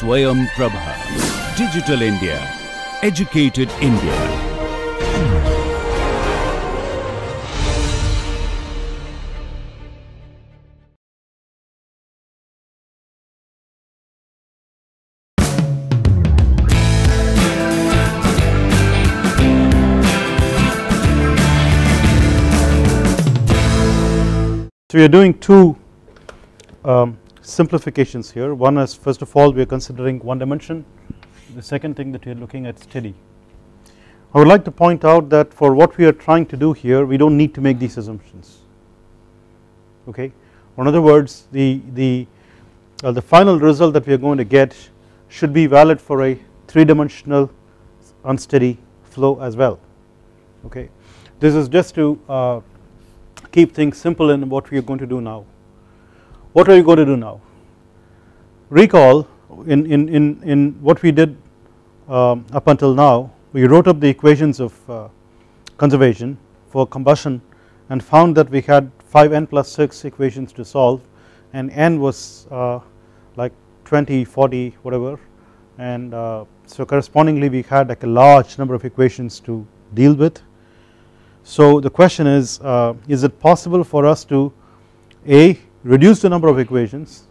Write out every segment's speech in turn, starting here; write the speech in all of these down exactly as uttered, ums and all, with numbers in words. Swayam Prabha. Digital India. Educated India. So we are doing two um, simplifications here. One is, first of all, we are considering one dimension. The second thing that we are looking at is steady. I would like to point out that for what we are trying to do here, we don't need to make these assumptions. Okay. In other words, the the uh, the final result that we are going to get should be valid for a three-dimensional unsteady flow as well. Okay. This is just to uh, keep things simple in what we are going to do now. What are you going to do now? Recall in, in, in, in what we did um, up until now, we wrote up the equations of uh, conservation for combustion and found that we had five n plus six equations to solve, and n was uh, like twenty, forty whatever, and uh, so correspondingly we had like a large number of equations to deal with. So the question is, uh, is it possible for us to A, reduce the number of equations,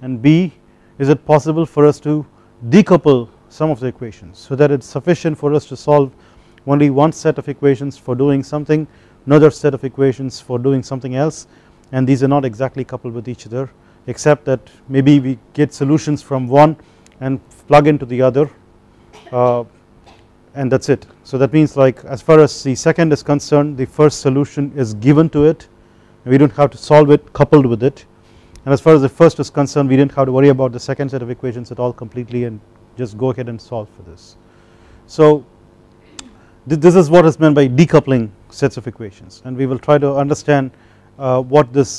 and B, is it possible for us to decouple some of the equations so that it is sufficient for us to solve only one set of equations for doing something, another set of equations for doing something else, and these are not exactly coupled with each other, except that maybe we get solutions from one and plug into the other. Uh, And that's it. So that means, like, as far as the second is concerned, the first solution is given to it, and we don't have to solve it coupled with it. And as far as the first is concerned, we didn't have to worry about the second set of equations at all completely, and just go ahead and solve for this. So th this is what is meant by decoupling sets of equations, and we will try to understand uh, what this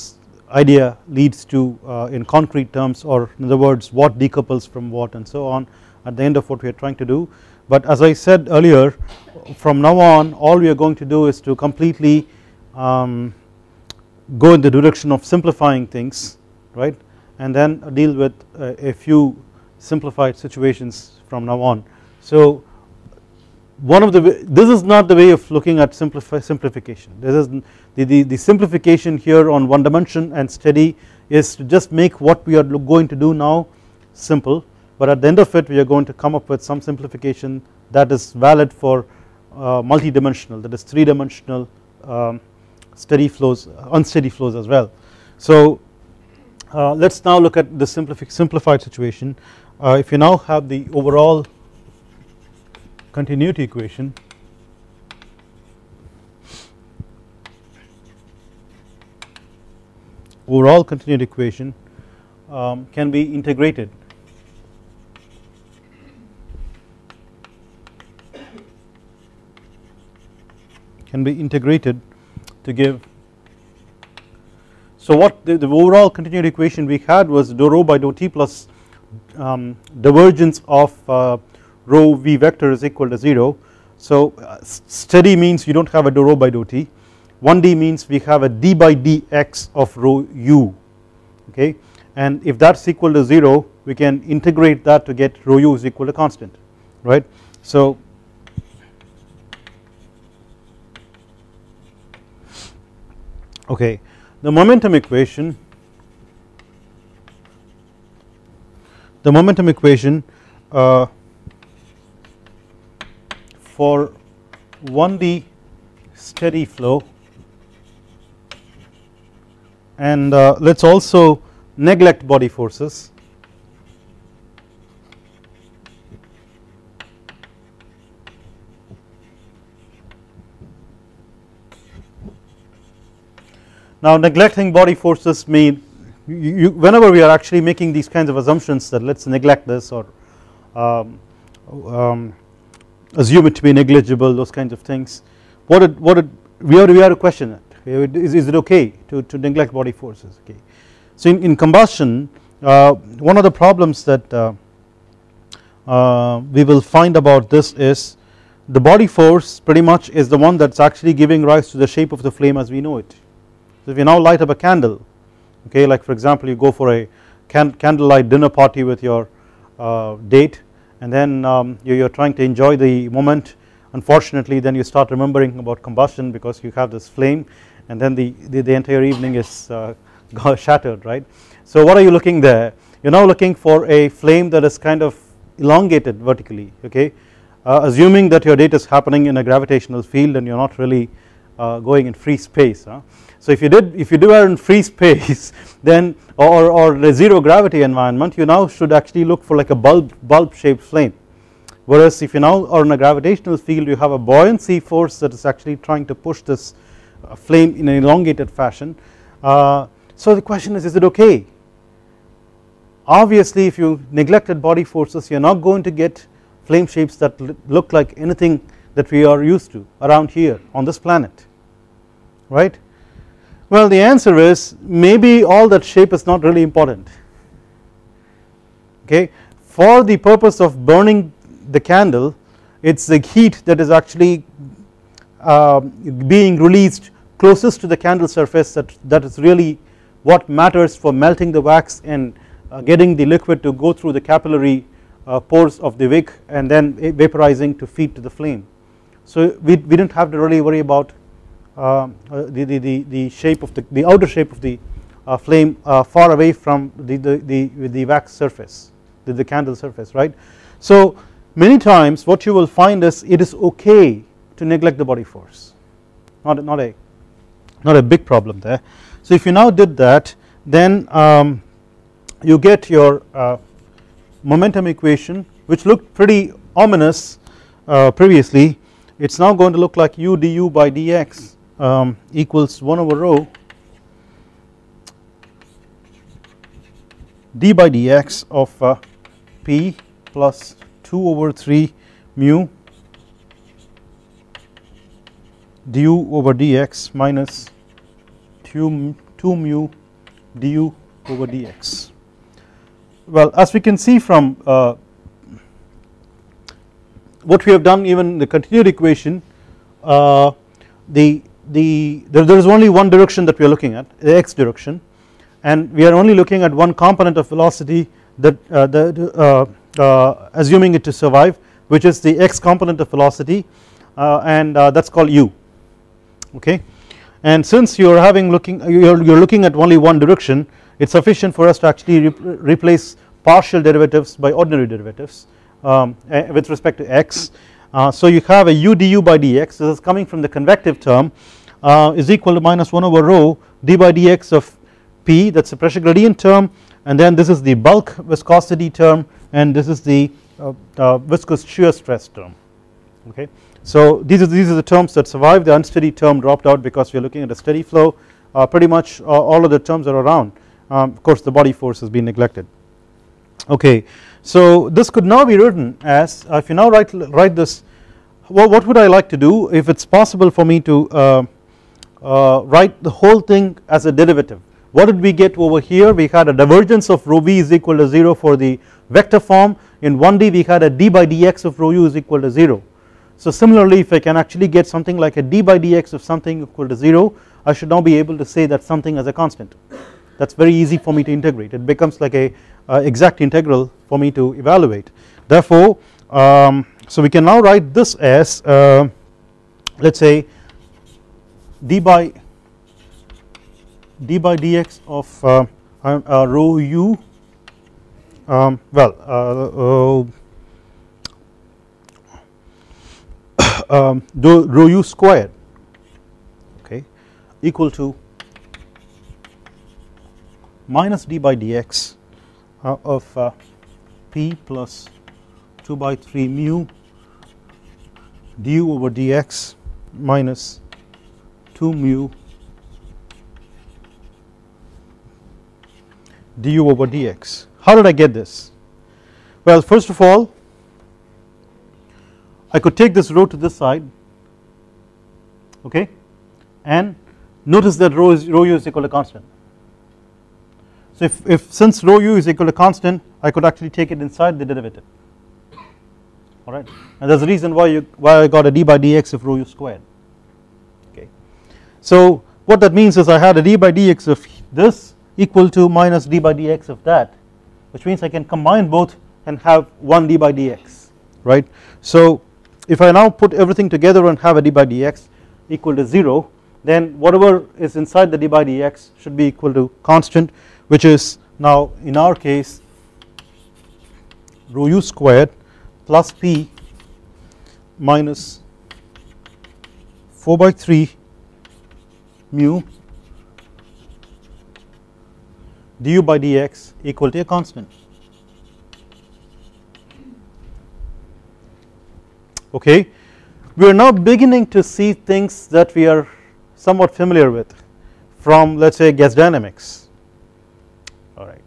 idea leads to uh, in concrete terms, or in other words, what decouples from what and so on at the end of what we are trying to do. But as I said earlier, from now on all we are going to do is to completely um, go in the direction of simplifying things, right, and then deal with a, a few simplified situations from now on. So one of the this is not the way of looking at simplify, simplification. This is the, the, the simplification here on one dimension and steady is to just make what we are going to do now simple. But at the end of it, we are going to come up with some simplification that is valid for uh, multi-dimensional, that is three-dimensional um, steady flows, unsteady flows as well. So uh, let us now look at the simplifi simplified situation. Uh, if you now have the overall continuity equation, overall continuity equation um, can be integrated can be integrated to give. So what the, the overall continuity equation we had was dou rho by dou t plus um, divergence of uh, rho v vector is equal to zero. So uh, steady means you don't have a dou rho by dou t. one D means we have a d by dx of rho u, okay, and if that is equal to zero, we can integrate that to get rho u is equal to constant, right. So okay, the momentum equation, the momentum equation uh, for one D steady flow, and uh, let us also neglect body forces. Now neglecting body forces mean you, you, whenever we are actually making these kinds of assumptions that let us neglect this or um, um, assume it to be negligible, those kinds of things, what it, what it, we have to question it, is, is it okay to, to neglect body forces, okay. So in, in combustion uh, one of the problems that uh, uh, we will find about this is the body force pretty much is the one that is actually giving rise to the shape of the flame as we know it. So if you now light up a candle, okay, like for example you go for a can candlelight dinner party with your uh, date, and then um, you, you're trying to enjoy the moment. Unfortunately, then you start remembering about combustion because you have this flame, and then the, the, the entire evening is uh, shattered, right. So what are you looking there? You're now looking for a flame that is kind of elongated vertically, okay, uh, assuming that your date is happening in a gravitational field and you're not really uh, going in free space. Huh? So if you did, if you do are in free space, then or or the zero gravity environment, you now should actually look for like a bulb bulb shaped flame. Whereas if you now are in a gravitational field, you have a buoyancy force that is actually trying to push this uh, flame in an elongated fashion. Uh, so the question is, is it okay? Obviously, if you neglected body forces, you are not going to get flame shapes that look like anything that we are used to around here on this planet, right? Well, the answer is maybe all that shape is not really important, okay. For the purpose of burning the candle, it is the heat that is actually uh, being released closest to the candle surface that, that is really what matters for melting the wax and Uh, getting the liquid to go through the capillary uh, pores of the wick and then vaporizing to feed to the flame. So we, we didn't have to really worry about uh, the, the, the, the shape of the, the outer shape of the uh, flame uh, far away from the, the, the, the wax surface, the, the candle surface, right. So many times what you will find is it is okay to neglect the body force, not, not, a, not a big problem there. So if you now did that, then um, you get your uh, momentum equation, which looked pretty ominous uh, previously. It is now going to look like u du by dx um, equals one over rho d by dx of uh, p plus two over three mu du over dx minus two, two mu du over dx. Well, as we can see from uh, what we have done, even the continued equation, uh, the the there, there is only one direction that we are looking at, the x direction, and we are only looking at one component of velocity that uh, the uh, uh, assuming it to survive, which is the x component of velocity, uh, and uh, that's called u. Okay, and since you are having looking you are you're looking at only one direction, it is sufficient for us to actually re replace partial derivatives by ordinary derivatives um, with respect to x. Uh, so you have a u du by dx, this is coming from the convective term, uh, is equal to minus one over rho d by dx of p, that is the pressure gradient term, and then this is the bulk viscosity term, and this is the uh, uh, viscous shear stress term, okay. So these are, these are the terms that survive, the unsteady term dropped out because we are looking at a steady flow. Uh, pretty much uh, all of the terms are around. Um, of course the body force has been neglected, okay. So this could now be written as uh, if you now write write this, well, what would I like to do if it is possible for me to uh, uh, write the whole thing as a derivative. What did we get over here? We had a divergence of rho v is equal to zero for the vector form. In one D we had a d by dx of rho u is equal to zero. So similarly, if I can actually get something like a d by dx of something equal to zero, I should now be able to say that something as a constant. That is very easy for me to integrate, it becomes like a uh, exact integral for me to evaluate. Therefore um, so we can now write this as uh, let us say d by d by dx of uh, uh, rho u um, well uh, uh, um, rho u squared, okay, equal to minus d by dx uh, of uh, p plus two by three mu du over dx minus two mu du over dx. How did I get this? Well, first of all, I could take this rho to this side, okay, and notice that rho is rho u is equal to constant. So if, if since rho u is equal to constant, I could actually take it inside the derivative, alright, and there is a reason why you why I got a d by dx of rho u squared, okay. So what that means is I had a d by dx of this equal to minus d by dx of that, which means I can combine both and have one d by dx, right. So if I now put everything together and have a d by dx equal to zero, then whatever is inside the d by dx should be equal to constant, which is now in our case rho u squared plus p minus four by three mu du by dx equal to a constant. Okay, we are now beginning to see things that we are somewhat familiar with from, let us say, gas dynamics. Alright,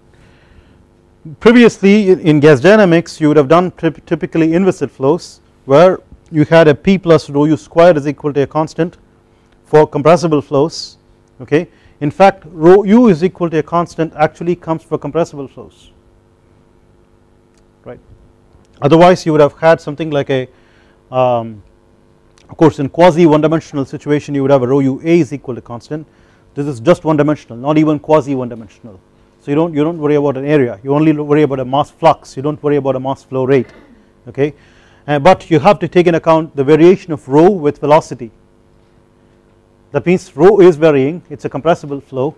previously in gas dynamics you would have done typically inviscid flows where you had a p plus rho u squared is equal to a constant for compressible flows. Okay, in fact rho u is equal to a constant actually comes for compressible flows, right. Otherwise you would have had something like a Um, of course in quasi one dimensional situation you would have a rho u a is equal to constant. This is just one dimensional, not even quasi one dimensional, so you don't you don't worry about an area, you only worry about a mass flux, you don't worry about a mass flow rate, okay. Uh, but you have to take in account the variation of rho with velocity, that means rho is varying, it is a compressible flow,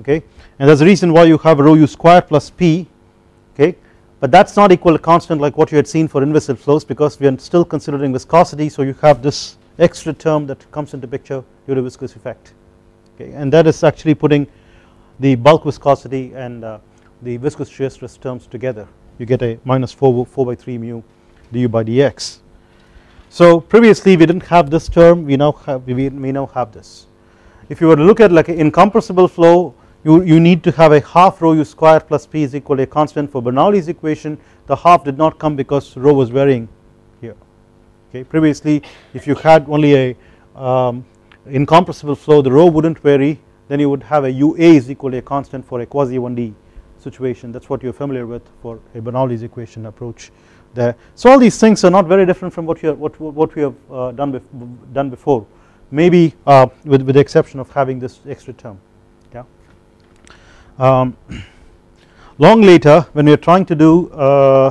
okay, and that is the reason why you have rho u square plus p, okay. But that is not equal to constant like what you had seen for inviscid flows, because we are still considering viscosity, so you have this extra term that comes into picture due to viscous effect, okay, and that is actually putting the bulk viscosity and uh, the viscous shear stress terms together, you get a minus four, four by three mu du by dx. So previously we did not have this term, we now have we, we now have this. If you were to look at like an incompressible flow, You, you need to have a half rho u square plus p is equal to a constant. For Bernoulli's equation the half did not come because rho was varying here, okay. Previously if you had only a um, incompressible flow, the rho would not vary, then you would have a u a is equal to a constant for a quasi one D situation, that is what you are familiar with for a Bernoulli's equation approach there. So all these things are not very different from what you are, what, what we have uh, done, bef done before, maybe uh, with, with the exception of having this extra term. Um, long later when we are trying to do uh,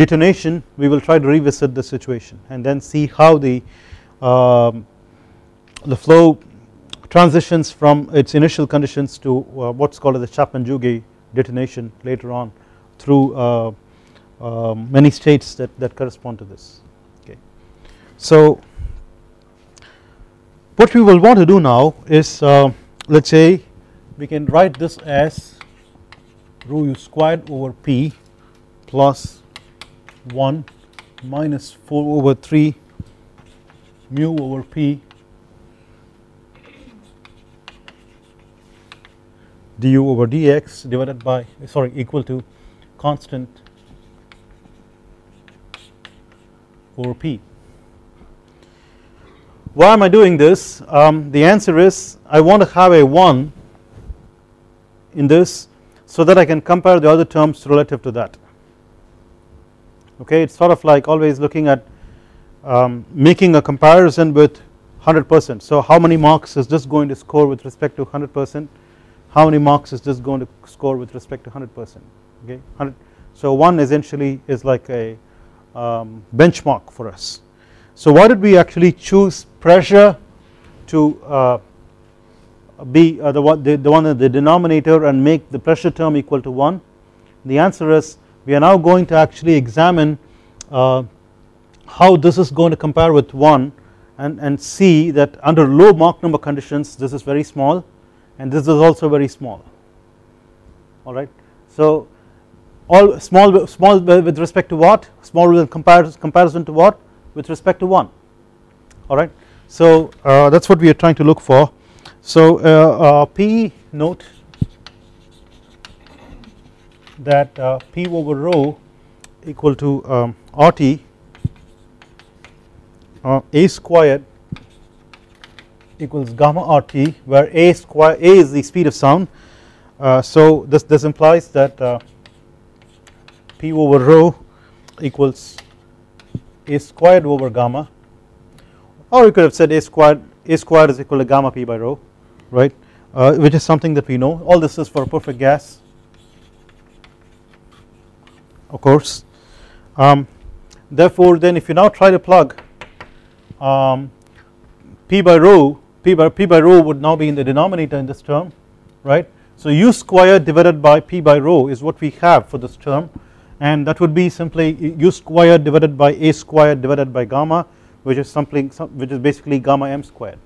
detonation, we will try to revisit the situation and then see how the um, the flow transitions from its initial conditions to uh, what is called as the Chapman-Jouguet detonation later on through uh, uh, many states that, that correspond to this, okay. So what we will want to do now is uh, let us say we can write this as rho u squared over p plus one minus four over three mu over p du over dx divided by, sorry, equal to constant over p. Why am I doing this? Um, the answer is I want to have a one in this so that I can compare the other terms relative to that, okay. It is sort of like always looking at um, making a comparison with one hundred percent, so how many marks is this going to score with respect to one hundred percent, how many marks is this going to score with respect to one hundred percent, okay. So one essentially is like a um, benchmark for us. So why did we actually choose pressure to uh, be uh, the, one, the, the one in the denominator and make the pressure term equal to one? The answer is we are now going to actually examine uh, how this is going to compare with one and, and see that under low Mach number conditions this is very small and this is also very small, alright. So all small, small with respect to what? Small in comparis comparison to what? With respect to one, alright. So uh, that is what we are trying to look for. So uh, uh, P, note that uh, P over rho equal to um, RT uh, A squared equals gamma RT, where A square A is the speed of sound. Uh, so this this implies that uh, P over rho equals A squared over gamma, or you could have said A squared A squared is equal to gamma P by rho, right, uh, which is something that we know. All this is for a perfect gas, of course, Um, therefore then if you now try to plug um, p by rho, p by, p by rho would now be in the denominator in this term, right. So u squared divided by p by rho is what we have for this term, and that would be simply u squared divided by a squared divided by gamma, which is something which is basically gamma m squared,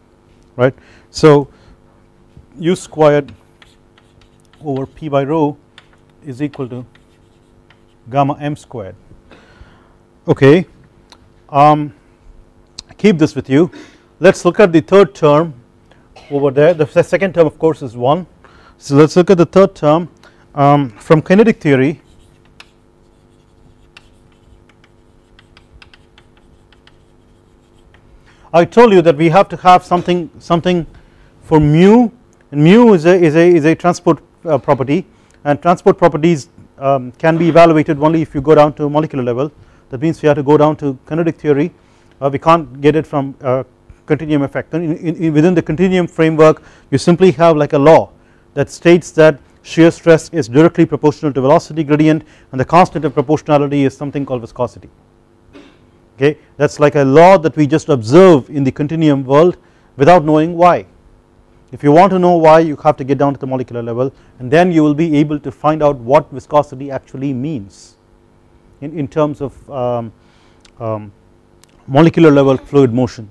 right. So u squared over p by rho is equal to gamma m squared. Okay, um, keep this with you. Let's look at the third term over there. The second term of course is one, so let's look at the third term. Um, from kinetic theory, I told you that we have to have something something for mu, and mu is a is a is a transport uh, property, and transport properties um, can be evaluated only if you go down to molecular level. That means we have to go down to kinetic theory. Uh, we can't get it from uh, continuum effect. In, in, in within the continuum framework, you simply have like a law that states that shear stress is directly proportional to velocity gradient, and the constant of proportionality is something called viscosity. Okay, that is like a law that we just observe in the continuum world without knowing why. If you want to know why, you have to get down to the molecular level, and then you will be able to find out what viscosity actually means in, in terms of um, um, molecular level fluid motion.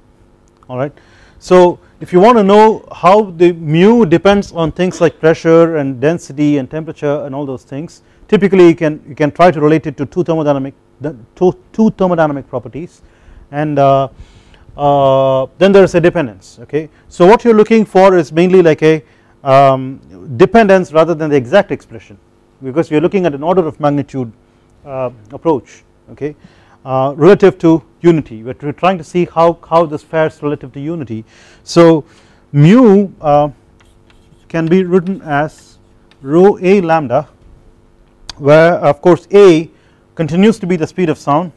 Alright, so if you want to know how the mu depends on things like pressure and density and temperature and all those things, typically you can you can try to relate it to two thermodynamic The two, two thermodynamic properties, and uh, uh, then there is a dependence. Okay, so what you are looking for is mainly like a um, dependence rather than the exact expression, because you are looking at an order of magnitude uh, approach. Okay, uh, relative to unity, we are trying to see how how this fares relative to unity. So mu uh, can be written as rho a lambda, where of course a continues to be the speed of sound,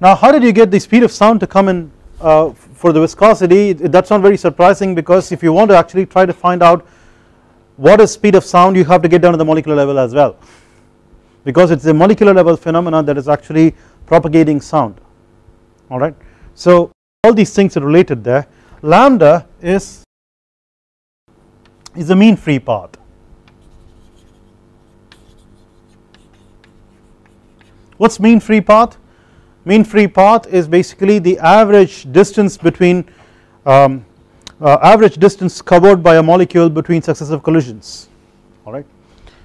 now how did you get the speed of sound to come in uh, for the viscosity? That is not very surprising, because if you want to actually try to find out what is speed of sound, you have to get down to the molecular level as well, because it is a molecular level phenomena that is actually propagating sound. Alright, so all these things are related there. Lambda is is a mean free path, what is mean free path? Mean free path is basically the average distance between um, uh, average distance covered by a molecule between successive collisions. Alright,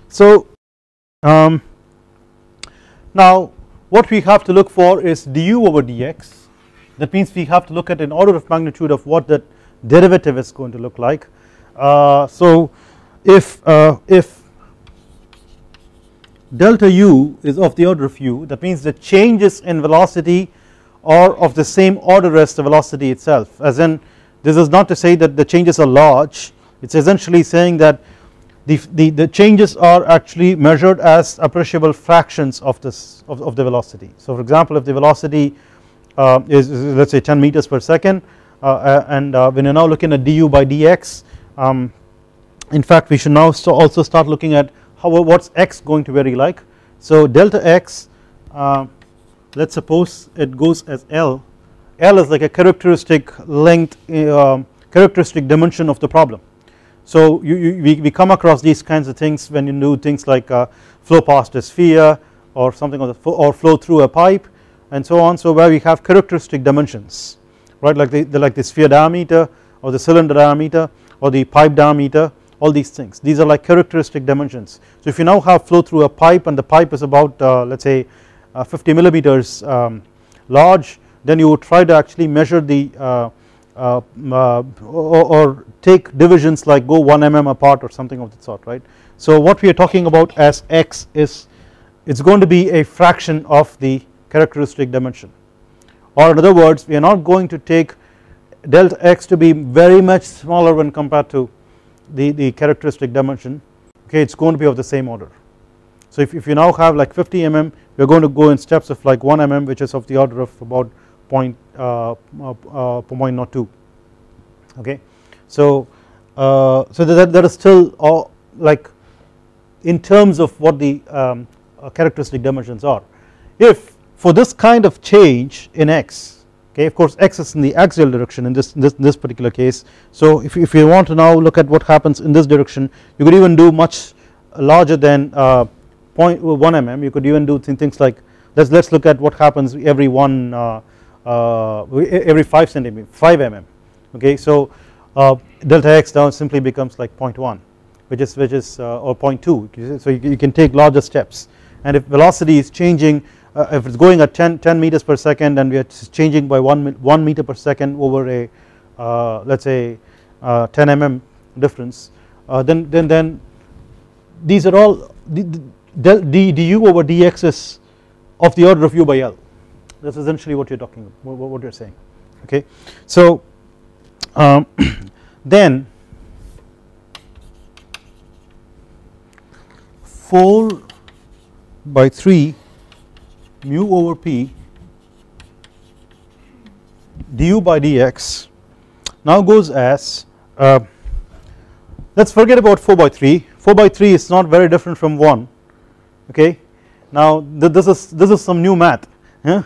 so um, now what we have to look for is du over dx, that means we have to look at an order of magnitude of what that derivative is going to look like. Uh, so if uh, if delta u is of the order of u, that means the changes in velocity are of the same order as the velocity itself, as in this is not to say that the changes are large, it is essentially saying that the, the, the changes are actually measured as appreciable fractions of this of, of the velocity. So for example, if the velocity uh, is, is let us say ten meters per second uh, and uh, when you are now looking at du by dx, Um, in fact we should now so also start looking at how what is x going to vary like. So delta x, uh, let us suppose it goes as L, L is like a characteristic length uh, characteristic dimension of the problem. So you, you, we, we come across these kinds of things when you do things like uh, flow past a sphere or something of the, or flow through a pipe and so on, so where we have characteristic dimensions, right, like the, the like the sphere diameter or the cylinder diameter or the pipe diameter, all these things, these are like characteristic dimensions. So if you now have flow through a pipe and the pipe is about uh, let us say uh, fifty millimeters um, large, then you would try to actually measure the uh, uh, uh, or, or take divisions like go one millimeter apart or something of that sort, right. So what we are talking about as x is, it is going to be a fraction of the characteristic dimension, or in other words we are not going to take delta x to be very much smaller when compared to the, the characteristic dimension. Okay, it is going to be of the same order. So if, if you now have like fifty millimeters, we are going to go in steps of like one millimeter, which is of the order of about zero point zero two. Okay, so uh, so that, that is still all like in terms of what the um, uh, characteristic dimensions are. If for this kind of change in x, okay, of course x is in the axial direction in this in this, in this particular case. So if, if you want to now look at what happens in this direction, you could even do much larger than uh, zero point one millimeter. You could even do things like, let's let's look at what happens every one uh, uh, every five centimeter, five millimeters. Okay, so uh, delta x down simply becomes like zero point one, which is which is uh, or zero point two. So you, you can take larger steps, and if velocity is changing, uh, if it's going at ten meters per second, and we are changing by one one meter per second over a uh, let's say uh, ten millimeter difference, uh, then then then these are all the, the del d du over dx is of the order of u by L. That's essentially what you're talking about, what you're saying, okay. So um, then four by three mu over p du by dx now goes as, uh, let's forget about four by three, four by three is not very different from one, okay. Now this is this is some new math, yeah?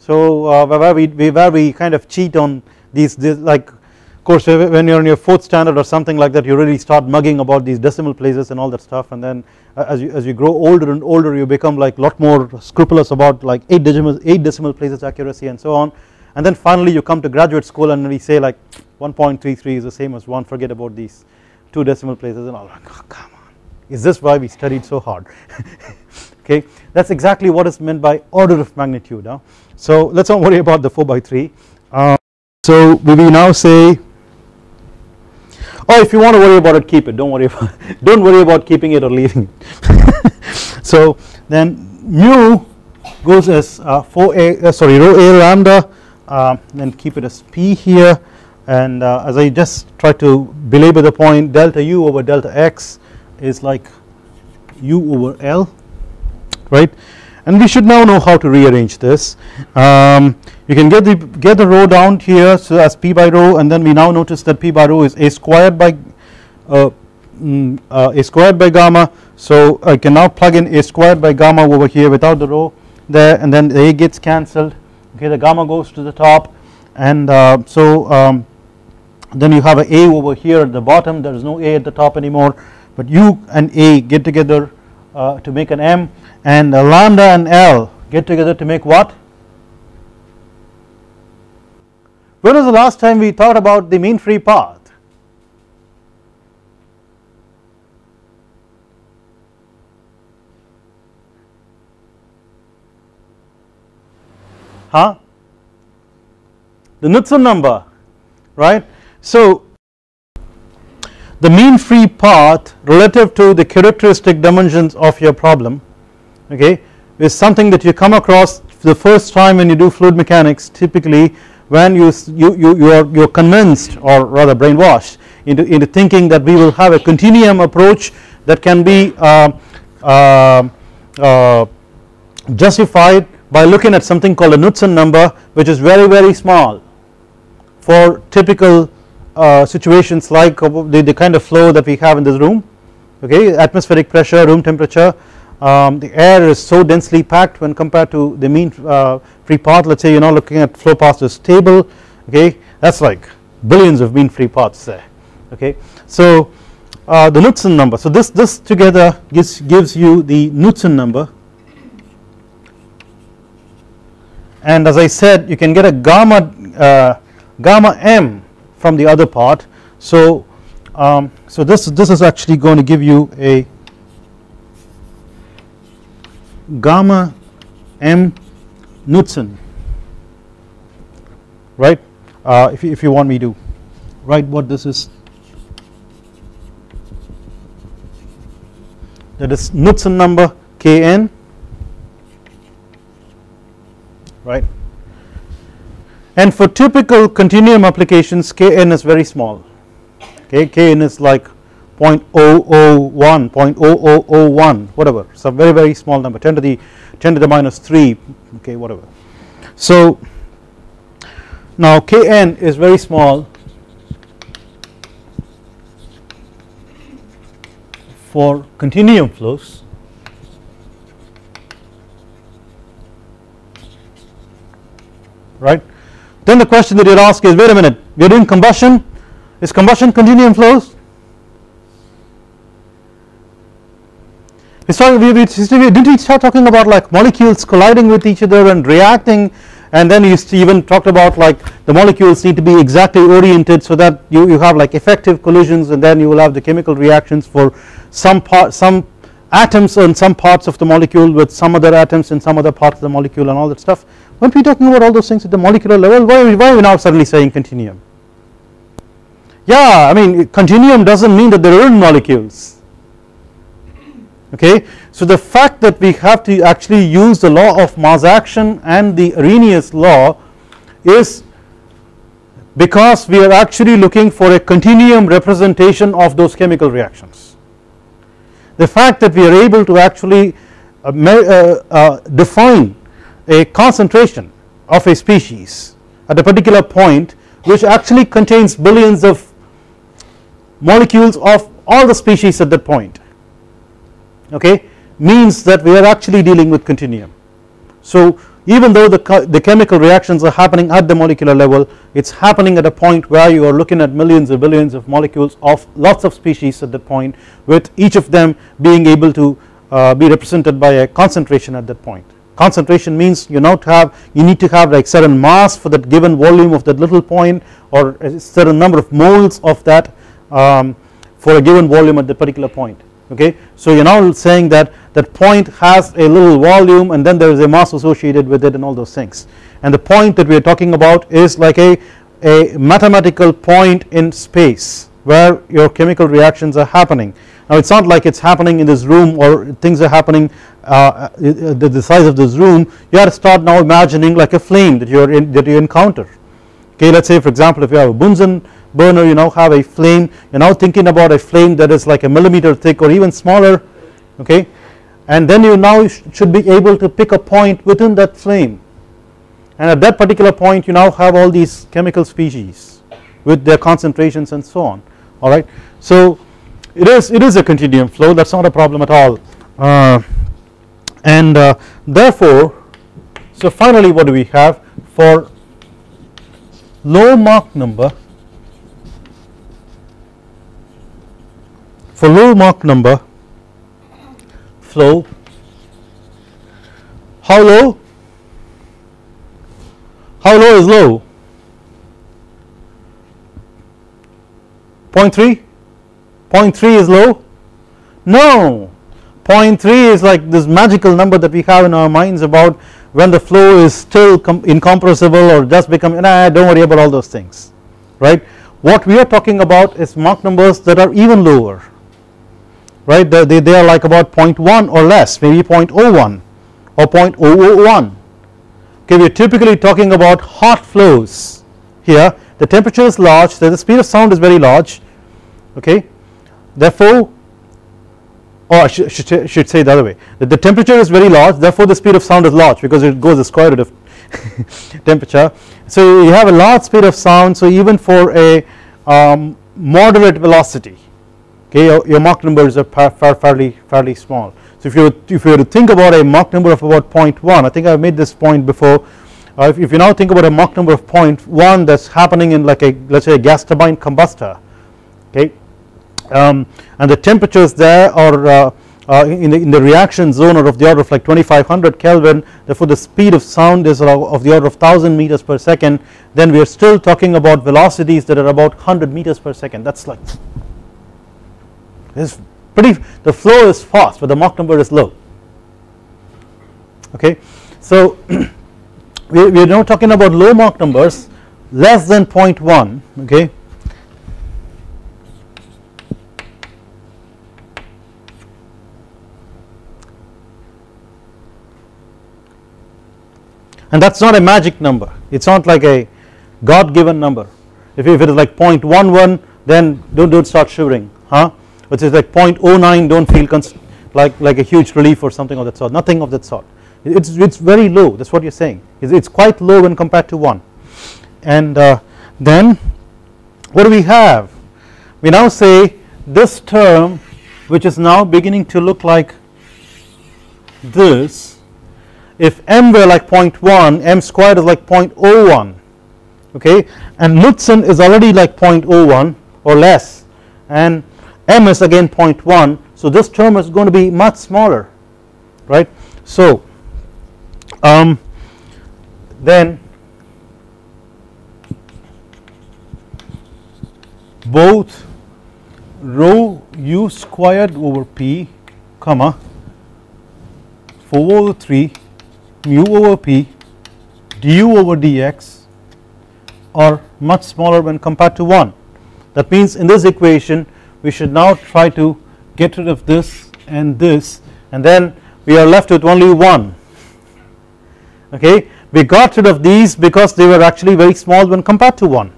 So uh, where we where we kind of cheat on these, these like, of course when you're in your fourth standard or something like that, you really start mugging about these decimal places and all that stuff, and then as you as you grow older and older, you become like lot more scrupulous about like eight decimal eight decimal places accuracy and so on, and then finally you come to graduate school and we say like one point three three is the same as one. Forget about these two decimal places and all. Like, oh, come on, is this why we studied so hard? Okay, that's exactly what is meant by order of magnitude. Huh? So let's not worry about the four by three. Uh, so we will now say, oh, if you want to worry about it, keep it. Don't worry about don't worry about keeping it or leaving it. So then mu goes as uh, four a uh, sorry rho a lambda. Uh, then keep it as p here, and uh, as I just tried to belabor the point, delta u over delta x is like u over L. Right, and we should now know how to rearrange this. Um, you can get the get the rho down here, so as p by rho, and then we now notice that p by rho is a squared by uh, mm, uh, a squared by gamma. So I can now plug in a squared by gamma over here without the rho there, and then the a gets cancelled. Okay, the gamma goes to the top, and uh, so um, then you have a a over here at the bottom. There is no a at the top anymore, but u and a get together uh, to make an m. And uh, lambda and L get together to make what? When was the last time we thought about the mean free path? Huh? The Knudsen number, right? So the mean free path relative to the characteristic dimensions of your problem, okay, is something that you come across the first time when you do fluid mechanics, typically when you you you, you are you are convinced, or rather brainwashed into into thinking that we will have a continuum approach that can be uh, uh, uh, justified by looking at something called a Knudsen number, which is very very small for typical uh, situations like the, the kind of flow that we have in this room, okay, atmospheric pressure, room temperature. Um, the air is so densely packed when compared to the mean uh, free path. Let's say you're now looking at flow past this table, okay, that's like billions of mean free paths there, okay. So uh, the Knudsen number, so this this together gives gives you the Knudsen number, and as I said, you can get a gamma uh, gamma m from the other part. So um, so this this is actually going to give you a gamma m Knudsen, right? Uh, if, you, if you want me to write what this is, that is Knudsen number Kn, right? And for typical continuum applications, Kn is very small, okay, Kn is like zero point zero zero one, zero point zero zero zero one, whatever. It's a very very small number, ten to the minus three, okay, whatever. So now Kn is very small for continuum flows right. Then the question that you would ask is, wait a minute, we are doing combustion, is combustion continuum flows? We started, we, we, didn't we start talking about like molecules colliding with each other and reacting, and then you even talked about like the molecules need to be exactly oriented so that you, you have like effective collisions, and then you will have the chemical reactions for some part, some atoms and some parts of the molecule with some other atoms and some other parts of the molecule and all that stuff. Weren't we talking about all those things at the molecular level? Why are we, why are we now suddenly saying continuum? Yeah, I mean continuum doesn't mean that there aren't molecules. Okay, so the fact that we have to actually use the law of mass action and the Arrhenius law is because we are actually looking for a continuum representation of those chemical reactions. The fact that we are able to actually uh, uh, uh, define a concentration of a species at a particular point, which actually contains billions of molecules of all the species at that point, okay, means that we are actually dealing with continuum. So even though the, the chemical reactions are happening at the molecular level, it is happening at a point where you are looking at millions or billions of molecules of lots of species at that point, with each of them being able to uh, be represented by a concentration at that point. Concentration means you now to have, you need to have like certain mass for that given volume of that little point, or a certain number of moles of that um, for a given volume at the particular point. Okay, so you are now saying that that point has a little volume, and then there is a mass associated with it and all those things, and the point that we are talking about is like a, a mathematical point in space where your chemical reactions are happening. Now it is not like it is happening in this room, or things are happening uh, the, the size of this room. You have to start now imagining like a flame that you are in, that you encounter. Okay, let us say for example if you have a Bunsen burner, you now have a flame, you are now thinking about a flame that is like a millimeter thick or even smaller, okay, and then you now sh should be able to pick a point within that flame, and at that particular point you now have all these chemical species with their concentrations and so on. Alright, so it is, it is a continuum flow, that is not a problem at all, uh, and uh, therefore, so finally what do we have for low Mach number? For low Mach number flow, how low? How low is low? zero point three? zero point three is low? No, zero point three is like this magical number that we have in our minds about when the flow is still com incompressible or just becoming, nah, don't worry about all those things, right. What we are talking about is Mach numbers that are even lower. Right, they, they, they are like about zero point one or less, maybe zero point zero one or zero point zero zero one. Okay, we are typically talking about hot flows here. The temperature is large, so the speed of sound is very large, okay, therefore, or I should, should, should say the other way, that the temperature is very large, therefore the speed of sound is large, because it goes the square root of temperature. So you have a large speed of sound, so even for a um, moderate velocity, okay, your, your Mach numbers are par, par, fairly, fairly small. So if you, if you were to think about a Mach number of about zero point one, I think I have made this point before, uh, if, if you now think about a Mach number of zero point one that is happening in like a, let us say a gas turbine combustor, okay, um, and the temperatures there are uh, uh, in, the, in the reaction zone are of the order of like twenty-five hundred Kelvin, therefore the speed of sound is of the order of one thousand meters per second, then we are still talking about velocities that are about one hundred meters per second. That is like, is pretty, the flow is fast but the Mach number is low, okay. So we, we are now talking about low Mach numbers, less than zero point one, okay, and that is not a magic number, it is not like a God given number. If, if it is like zero point one one, then don't, don't start shivering, huh, which is like zero point zero nine, don't feel const like like a huge relief or something of that sort, nothing of that sort. It's it's very low, that's what you're saying. It's, it's quite low when compared to one. And uh, then what do we have? We now say this term which is now beginning to look like this. If m were like zero point one, m squared is like zero point zero one, okay, and Lutzen is already like zero point zero one or less, and m is again zero point one, so this term is going to be much smaller, right? So um, then both rho u squared over p, comma four over three mu over p du over dx are much smaller when compared to one. That means in this equation we should now try to get rid of this and this, and then we are left with only one. Okay, we got rid of these because they were actually very small when compared to one.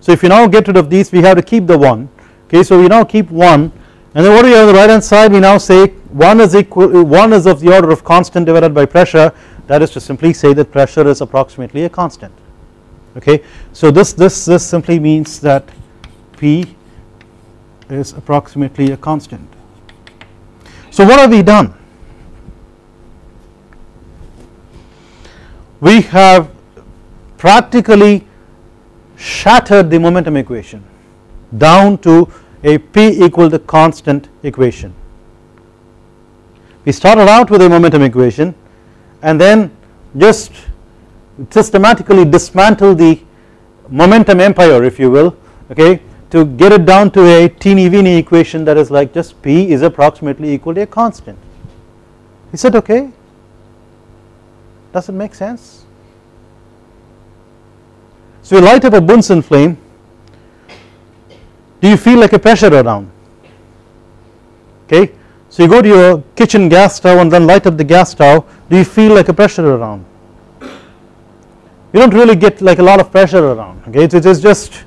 So if you now get rid of these, we have to keep the one. Okay, so we now keep one, and then what do we have on the right hand side? We now say one is equal, one is of the order of constant divided by pressure. That is to simply say that pressure is approximately a constant. Okay, so this this this simply means that P is approximately a constant. So what have we done? We have practically shattered the momentum equation down to a P equal to constant equation. We started out with a momentum equation and then just systematically dismantle the momentum empire, if you will, okay, to get it down to a teeny weeny equation that is like just P is approximately equal to a constant. Is it okay? Does it make sense? So you light up a Bunsen flame. Do you feel like a pressure around? Okay, so you go to your kitchen gas stove and then light up the gas stove. Do you feel like a pressure around? You don't really get like a lot of pressure around. Okay, it is just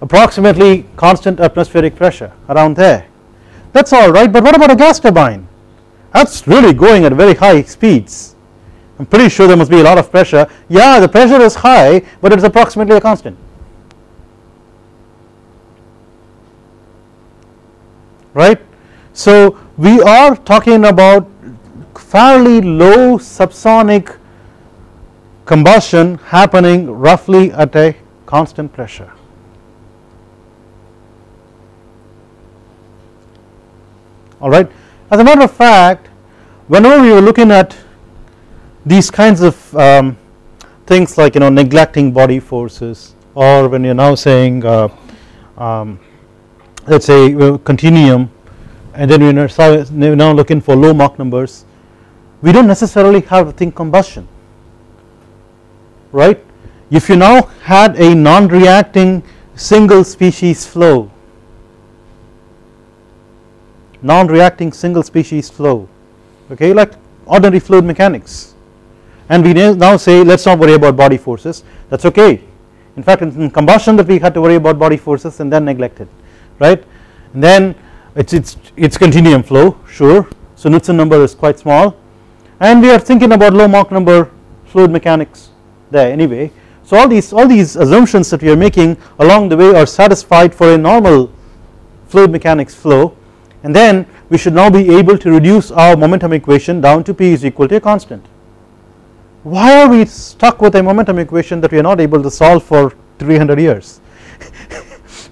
approximately constant atmospheric pressure around there. That's all right. But what about a gas turbine? That's really going at very high speeds. I'm pretty sure there must be a lot of pressure. Yeah, the pressure is high, but it's approximately a constant. Right, so we are talking about fairly low subsonic combustion happening roughly at a constant pressure. Alright, as a matter of fact, whenever we were looking at these kinds of um, things like, you know, neglecting body forces, or when you are now saying uh, um, let us say continuum, and then we are now looking for low Mach numbers, we do not necessarily have to think combustion, right. If you now had a non-reacting single species flow, non-reacting single species flow, okay, like ordinary fluid mechanics, and we now say let us not worry about body forces, that is okay. In fact, in combustion that we had to worry about body forces and then neglected. Right, and then it's it's it's continuum flow, sure. So Knudsen number is quite small, and we are thinking about low Mach number fluid mechanics there anyway. So all these all these assumptions that we are making along the way are satisfied for a normal fluid mechanics flow, and then we should now be able to reduce our momentum equation down to P is equal to a constant. Why are we stuck with a momentum equation that we are not able to solve for three hundred years?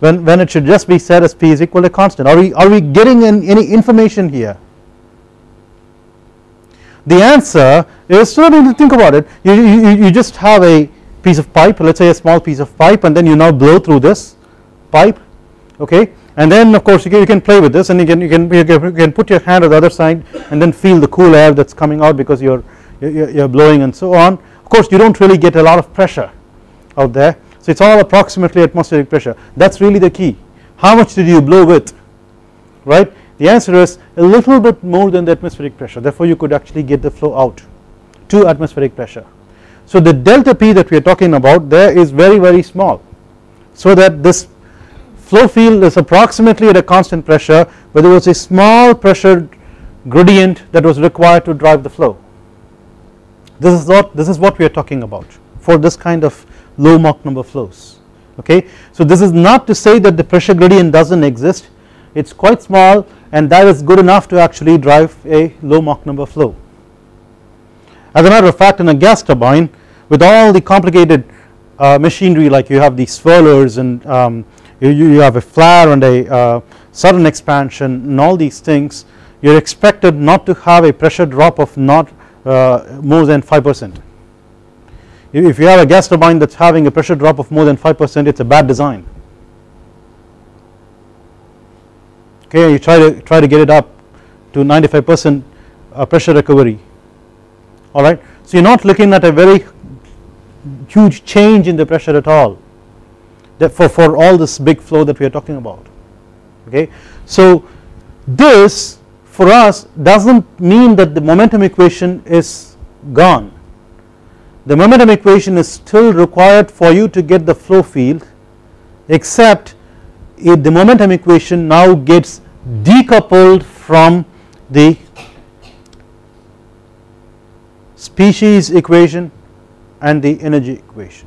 When, when it should just be said as P is equal to constant. Are we, are we getting in any information here? The answer is, so to think about it, you, you, you just have a piece of pipe, let us say a small piece of pipe, and then you now blow through this pipe, okay, and then of course you can, you can play with this, and you can, you, can, you can put your hand on the other side and then feel the cool air that is coming out because you are you are blowing and so on. Of course you do not really get a lot of pressure out there. So it's all approximately atmospheric pressure. That's really the key. How much did you blow with, right? The answer is a little bit more than the atmospheric pressure. Therefore, you could actually get the flow out to atmospheric pressure. So the delta P that we are talking about there is very very small, so that this flow field is approximately at a constant pressure, but there was a small pressure gradient that was required to drive the flow. This is what this is what we are talking about for this kind of low Mach number flows, okay. So this is not to say that the pressure gradient does not exist, it is quite small, and that is good enough to actually drive a low Mach number flow. As a matter of fact, in a gas turbine with all the complicated uh, machinery, like you have these swirlers and um, you, you have a flare and a uh, sudden expansion and all these things, you are expected not to have a pressure drop of not uh, more than five percent. If you have a gas turbine that is having a pressure drop of more than five percent, it is a bad design. Okay, you try to try to get it up to ninety-five percent uh, pressure recovery. Alright, so you are not looking at a very huge change in the pressure at all, therefore for all this big flow that we are talking about. Okay, so this for us does not mean that the momentum equation is gone. The momentum equation is still required for you to get the flow field, except if the momentum equation now gets decoupled from the species equation and the energy equation.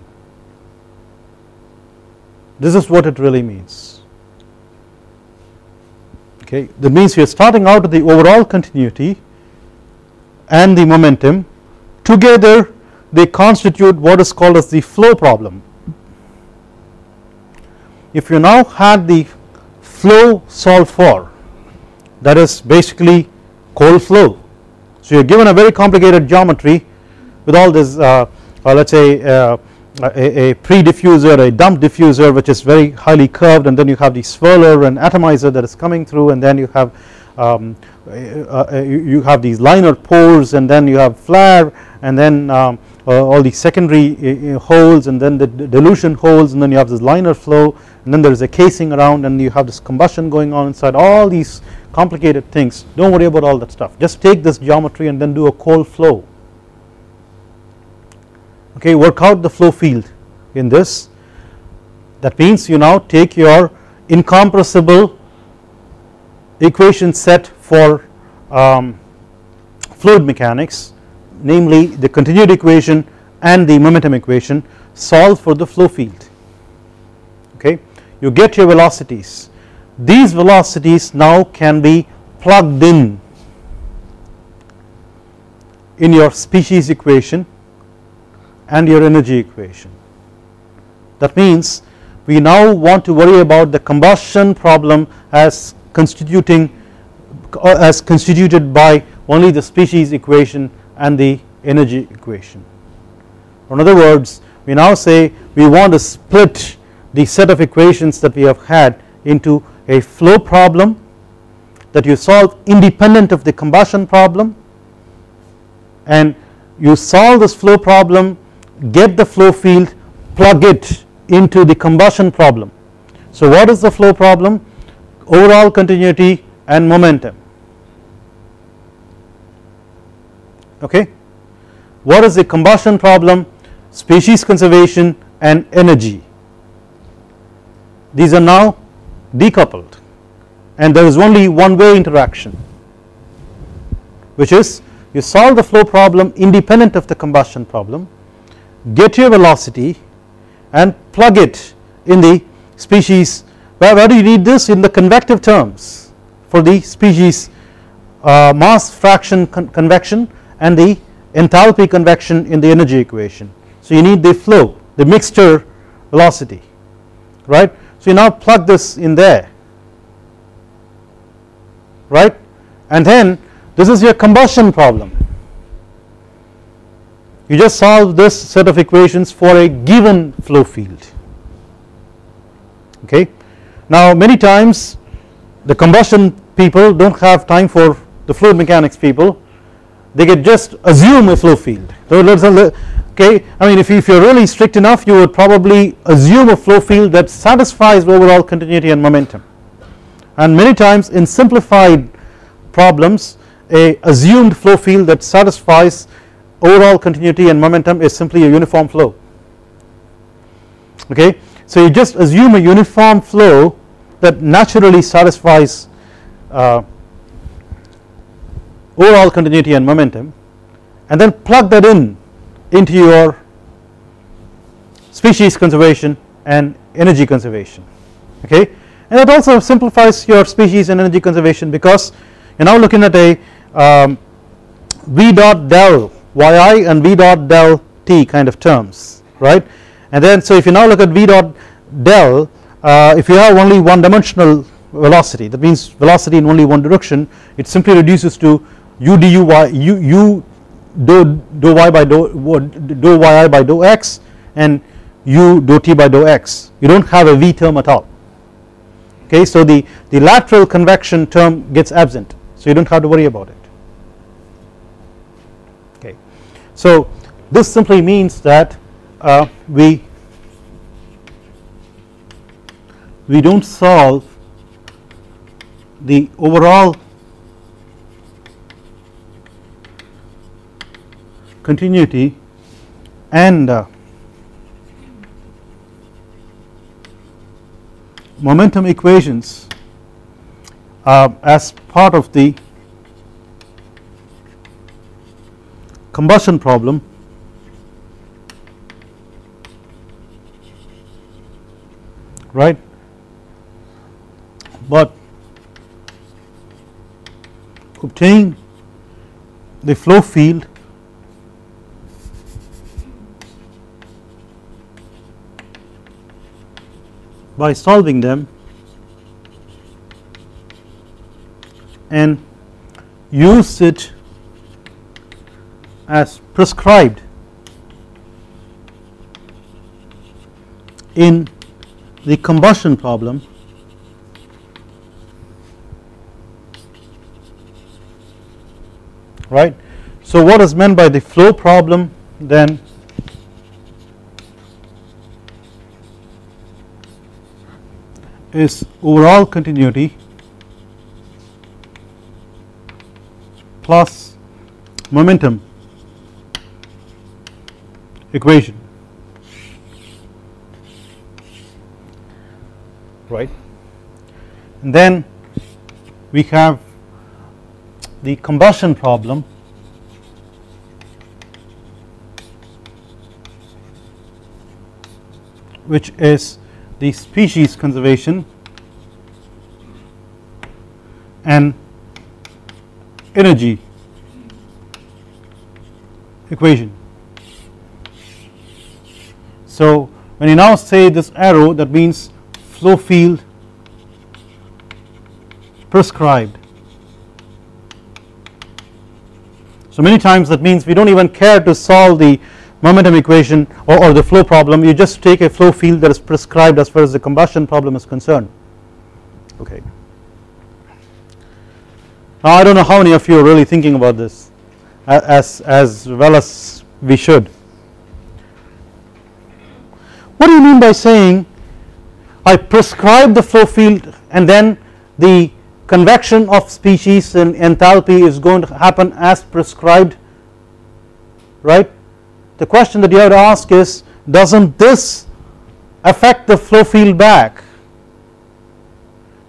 This is what it really means. Okay, that means we are starting out with the overall continuity and the momentum together. They constitute what is called as the flow problem. If you now had the flow solved for, that is basically cold flow, so you are given a very complicated geometry with all this uh, uh, let us say uh, a, a pre-diffuser, a dump diffuser which is very highly curved, and then you have the swirler and atomizer that is coming through, and then you have um, uh, you have these liner pores, and then you have flare, and then um, Uh, all the secondary uh, holes, and then the dilution holes, and then you have this liner flow, and then there is a casing around, and you have this combustion going on inside, all these complicated things. Don't worry about all that stuff, just take this geometry and then do a cold flow. Okay, work out the flow field in this. That means you now take your incompressible equation set for um, fluid mechanics, namely the continuity equation and the momentum equation, solve for the flow field. Okay, you get your velocities. These velocities now can be plugged in in your species equation and your energy equation. That means we now want to worry about the combustion problem as constituting or as constituted by only the species equation and the energy equation. In other words, we now say we want to split the set of equations that we have had into a flow problem that you solve independent of the combustion problem, and you solve this flow problem, get the flow field, plug it into the combustion problem. So what is the flow problem? Overall continuity and momentum. Okay, what is the combustion problem? Species conservation and energy. These are now decoupled, and there is only one way interaction, which is you solve the flow problem independent of the combustion problem, get your velocity and plug it in the species. Where, where do you need this? In the convective terms for the species uh, mass fraction con convection and the enthalpy convection in the energy equation. So you need the flow, the mixture velocity, right. So you now plug this in there, right, and then this is your combustion problem. You just solve this set of equations for a given flow field. Okay, now many times the combustion people do not have time for the fluid mechanics people. They could just assume a flow field. So let's, okay, I mean if you, if you are really strict enough, you would probably assume a flow field that satisfies overall continuity and momentum, and many times in simplified problems a assumed flow field that satisfies overall continuity and momentum is simply a uniform flow. Okay, so you just assume a uniform flow that naturally satisfies uh, overall continuity and momentum, and then plug that in into your species conservation and energy conservation. Okay, and it also simplifies your species and energy conservation, because you are now looking at a um, V dot del yi and V dot del t kind of terms, right. And then so if you now look at V dot del, uh, if you have only one dimensional velocity, that means velocity in only one direction, it simply reduces to u du y u, u do, do y by do, do yi by do x and u do t by do x. You do not have a v term at all, okay. So the, the lateral convection term gets absent, so you do not have to worry about it, okay. So this simply means that uh, we we do not solve the overall continuity and uh, momentum equations uh, as part of the combustion problem right, but obtain the flow field by solving them and use it as prescribed in the combustion problem right. So what is meant by the flow problem then is overall continuity plus momentum equation right. And then we have the combustion problem which is the species conservation and energy equation. So when you now say this arrow, that means flow field prescribed. So many times that means we do not even care to solve the momentum equation or, or the flow problem, you just take a flow field that is prescribed as far as the combustion problem is concerned, okay. Now I do not know how many of you are really thinking about this as, as well as we should. What do you mean by saying I prescribe the flow field and then the convection of species and enthalpy is going to happen as prescribed, right? The question that you have to ask is, doesn't this affect the flow field back?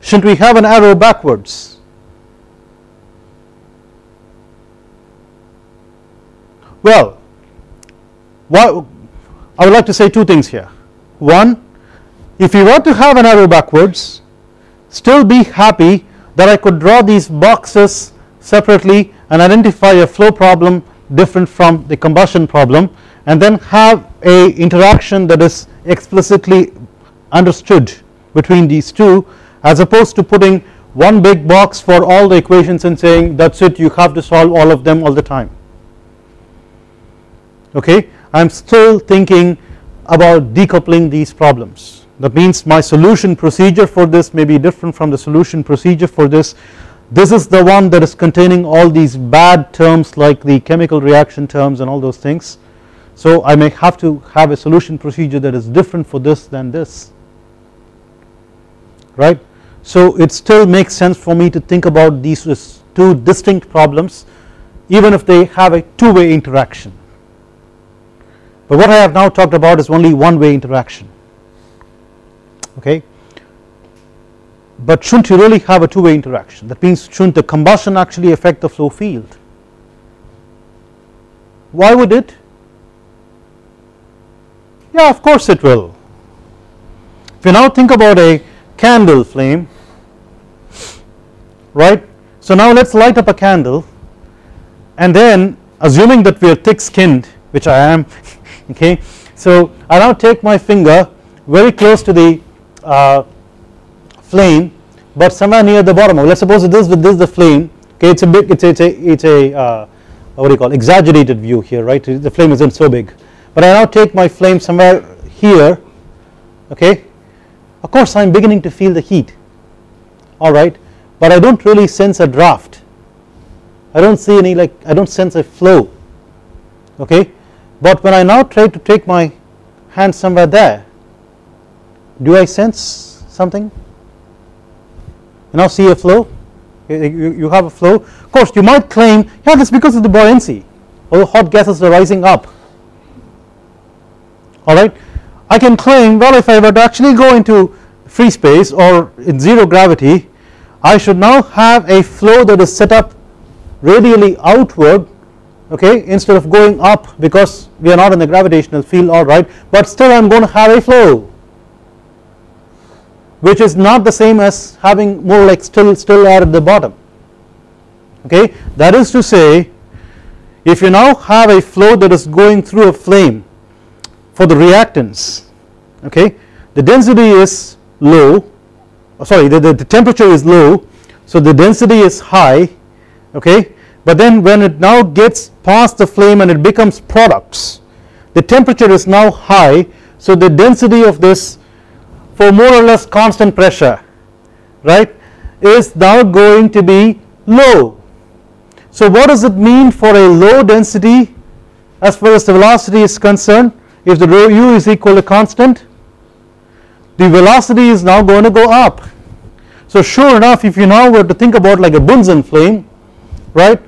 Shouldn't we have an arrow backwards? Well, what, I would like to say two things here. One, if you were to have an arrow backwards, still be happy that I could draw these boxes separately and identify a flow problem different from the combustion problem, and then have a interaction that is explicitly understood between these two, as opposed to putting one big box for all the equations and saying that's it, you have to solve all of them all the time, okay. I am still thinking about decoupling these problems, that means my solution procedure for this may be different from the solution procedure for this. This is the one that is containing all these bad terms like the chemical reaction terms and all those things, so I may have to have a solution procedure that is different for this than this, right. So it still makes sense for me to think about these two distinct problems even if they have a two way interaction, but what I have now talked about is only one way interaction, okay. But shouldn't you really have a two way interaction? That means shouldn't the combustion actually affect the flow field? Why would it? Yeah, of course it will. If you now think about a candle flame, right? So now let's light up a candle, and then assuming that we are thick skinned, which I am, okay, so I now take my finger very close to the uh, flame, but somewhere near the bottom. Let's suppose this with this the flame, okay, it's a big, it's a, it's a, it's a uh, what do you call, exaggerated view here, right? The flame isn't so big, but I now take my flame somewhere here, okay. Of course I am beginning to feel the heat, alright, but I don't really sense a draft, I don't see any, like I don't sense a flow, okay. But when I now try to take my hand somewhere there, do I sense something? You now see a flow, you, you have a flow. Of course you might claim, yeah, that's because of the buoyancy, all the hot gases are rising up, alright. I can claim, well, if I were to actually go into free space or in zero gravity, I should now have a flow that is set up radially outward, okay, instead of going up, because we are not in the gravitational field, alright, but still I am going to have a flow, which is not the same as having more like still still air at the bottom, okay. That is to say, if you now have a flow that is going through a flame, for the reactants, okay, the density is low, oh sorry, the, the, the temperature is low, so the density is high, okay, but then when it now gets past the flame and it becomes products, the temperature is now high, so the density of this, for more or less constant pressure, right, is now going to be low. So what does it mean for a low density as far as the velocity is concerned? If the rho u is equal to constant, the velocity is now going to go up. So sure enough, if you now were to think about like a Bunsen flame, right,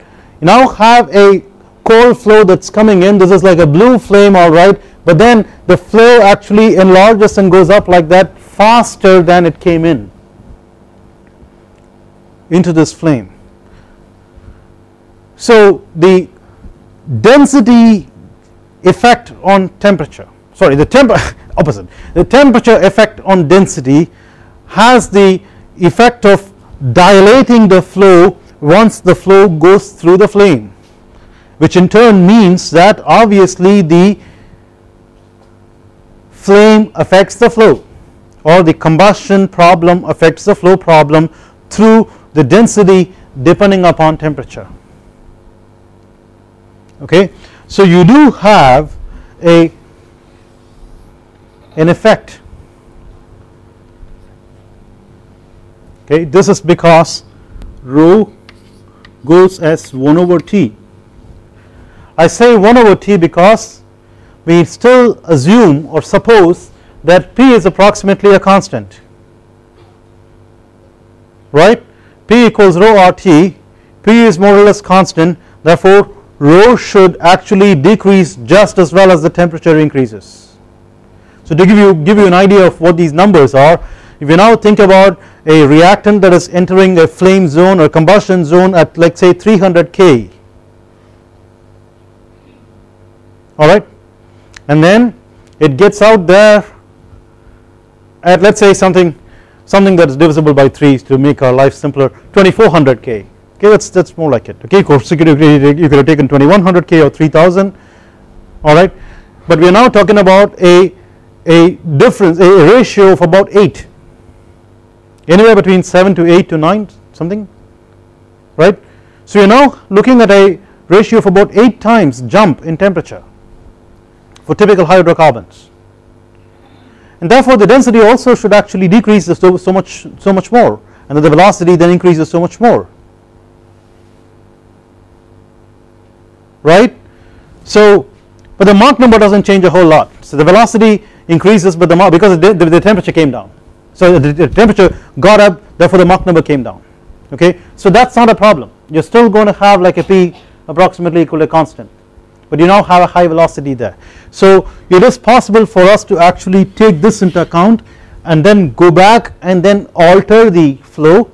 you now have a cold flow that's coming in, this is like a blue flame, alright, but then the flow actually enlarges and goes up like that faster than it came in into this flame. So the density effect on temperature, sorry the temp opposite, the temperature effect on density has the effect of dilating the flow once the flow goes through the flame, which in turn means that obviously the flame affects the flow, or the combustion problem affects the flow problem through the density depending upon temperature, okay. So you do have a an effect, okay. This is because rho goes as one over T. I say one over T because we still assume or suppose that P is approximately a constant, right? P equals rho R T, P is more or less constant, therefore rho should actually decrease just as well as the temperature increases. So to give you give you an idea of what these numbers are, if you now think about a reactant that is entering a flame zone or combustion zone at like say three hundred K, alright, and then it gets out there at let's say something something that is divisible by three to make our life simpler, twenty-four hundred K. Okay, that's that's more like it. Okay, of course you could, you could have taken twenty-one hundred K or three thousand, all right, but we are now talking about a a difference, a ratio of about eight, anywhere between seven to eight to nine something, right? So you are now looking at a ratio of about eight times jump in temperature for typical hydrocarbons, and therefore the density also should actually decrease so, so much so much more, and the velocity then increases so much more, right? So but the Mach number doesn't change a whole lot, so the velocity increases, but the Mach, because the, the, the temperature came down, so the, the temperature got up, therefore the Mach number came down, okay. So that's not a problem, you're still going to have like a P approximately equal to constant, but you now have a high velocity there. So it is possible for us to actually take this into account and then go back and then alter the flow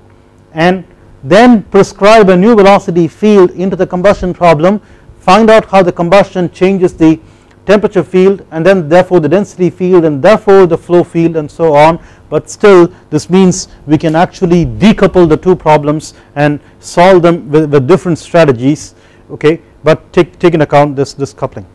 and then prescribe a new velocity field into the combustion problem, find out how the combustion changes the temperature field, and then therefore the density field, and therefore the flow field, and so on. But still this means we can actually decouple the two problems and solve them with, with different strategies, okay, but take, take into account this, this coupling.